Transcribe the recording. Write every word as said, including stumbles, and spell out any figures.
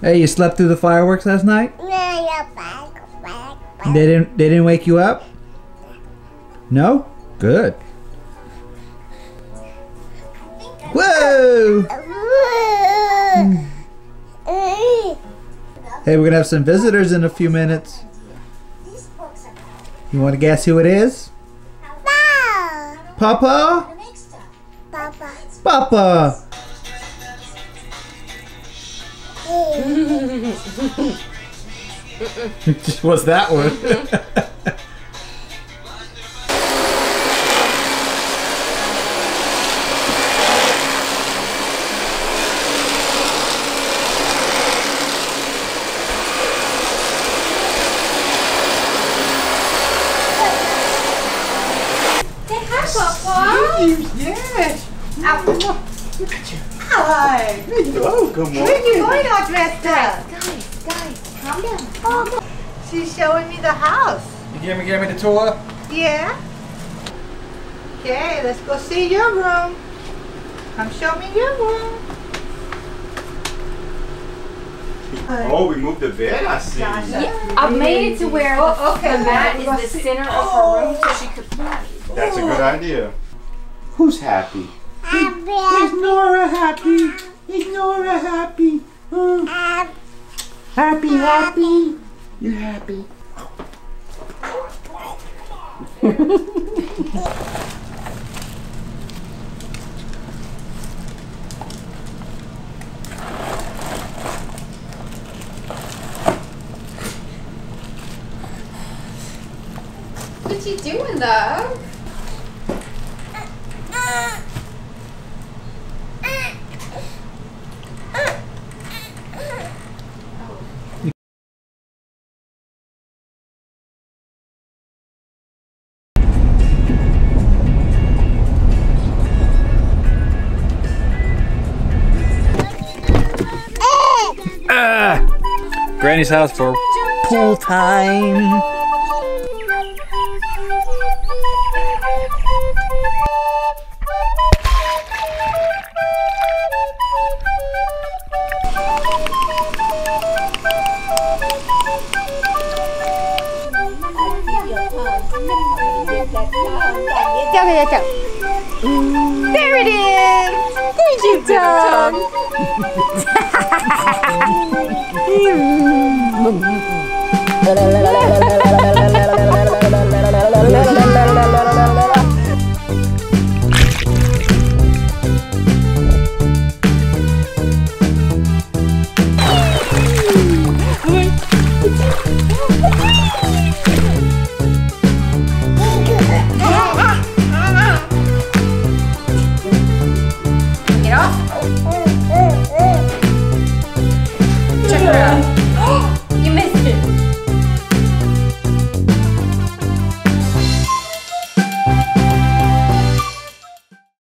Hey, you slept through the fireworks last night? They didn't they didn't wake you up? No? Good. Whoa! Hey, we're gonna have some visitors in a few minutes. You wanna guess who it is? Papa? Papa. Papa. What's that one? They have Papa. Yes. Ow. Look at you. Hi. Oh, good morning. Where are you going, Dresta? Guys, guys. Oh, she's showing me the house. You give me, give me the tour? Yeah. Okay, let's go see your room. Come show me your room. Oh, we moved the bed, I see. Yeah, I made it to where oh, okay. the mat is the center oh. of her room so she could play. That's a good idea. Who's happy? Is Nora happy? Is Nora happy? Oh. Happy, happy. You're happy. What you doing, love? Granny's house for pool time. There it is. Thank you, Tom. Get off. Check her out.